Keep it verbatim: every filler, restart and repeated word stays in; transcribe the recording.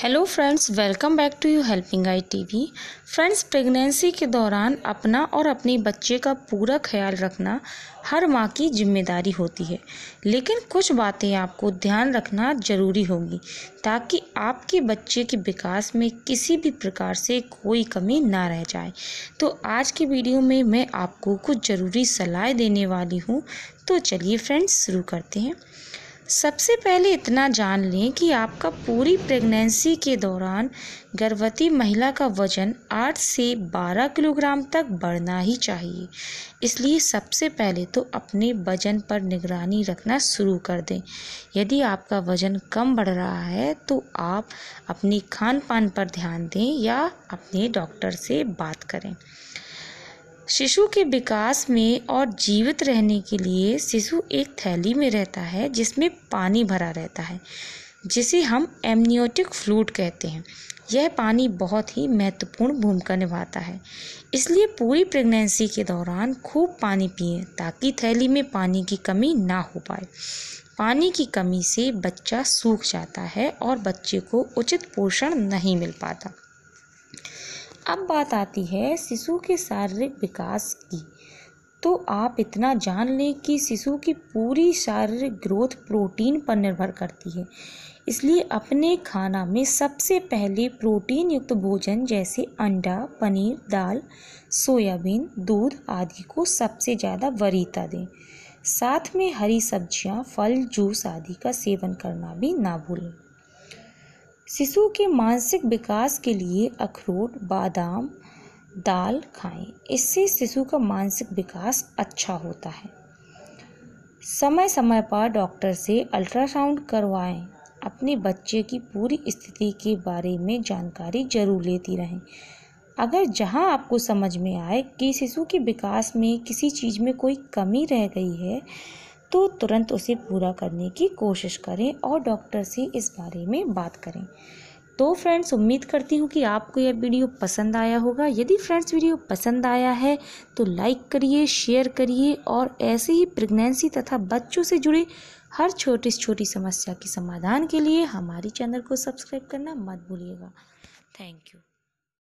Hello friends, welcome back to you helping I TV. Friends, pregnancy के दौरान अपना और अपने बच्चे का पूरा ख्याल रखना हर माँ की जिम्मेदारी होती है, लेकिन कुछ बातें आपको ध्यान रखना ज़रूरी होगी ताकि आपके बच्चे के विकास में किसी भी प्रकार से कोई कमी ना रह जाए। तो आज की वीडियो में मैं आपको कुछ ज़रूरी सलाह देने वाली हूँ। तो चलिए फ्रेंड्स, शुरू करते हैं। सबसे पहले इतना जान लें कि आपका पूरी प्रेगनेंसी के दौरान गर्भवती महिला का वज़न आठ से बारह किलोग्राम तक बढ़ना ही चाहिए। इसलिए सबसे पहले तो अपने वज़न पर निगरानी रखना शुरू कर दें। यदि आपका वज़न कम बढ़ रहा है तो आप अपने खान पान पर ध्यान दें या अपने डॉक्टर से बात करें। शिशु के विकास में और जीवित रहने के लिए शिशु एक थैली में रहता है जिसमें पानी भरा रहता है, जिसे हम एमनियोटिक फ्लूइड कहते हैं। यह पानी बहुत ही महत्वपूर्ण भूमिका निभाता है, इसलिए पूरी प्रेगनेंसी के दौरान खूब पानी पिएं ताकि थैली में पानी की कमी ना हो पाए। पानी की कमी से बच्चा सूख जाता है और बच्चे को उचित पोषण नहीं मिल पाता। अब बात आती है शिशु के शारीरिक विकास की। तो आप इतना जान लें कि शिशु की पूरी शारीरिक ग्रोथ प्रोटीन पर निर्भर करती है, इसलिए अपने खाना में सबसे पहले प्रोटीन युक्त भोजन जैसे अंडा, पनीर, दाल, सोयाबीन, दूध आदि को सबसे ज़्यादा वरीयता दें। साथ में हरी सब्जियां, फल, जूस आदि का सेवन करना भी ना भूलें। शिशु के मानसिक विकास के लिए अखरोट, बादाम, दाल खाएं। इससे शिशु का मानसिक विकास अच्छा होता है। समय समय पर डॉक्टर से अल्ट्रासाउंड करवाएं। अपने बच्चे की पूरी स्थिति के बारे में जानकारी जरूर लेती रहें। अगर जहां आपको समझ में आए कि शिशु के विकास में किसी चीज़ में कोई कमी रह गई है तो तुरंत उसे पूरा करने की कोशिश करें और डॉक्टर से इस बारे में बात करें। तो फ्रेंड्स, उम्मीद करती हूँ कि आपको यह वीडियो पसंद आया होगा। यदि फ्रेंड्स वीडियो पसंद आया है तो लाइक करिए, शेयर करिए और ऐसे ही प्रेगनेंसी तथा बच्चों से जुड़े हर छोटी से छोटी समस्या के समाधान के लिए हमारे चैनल को सब्सक्राइब करना मत भूलिएगा। Thank you.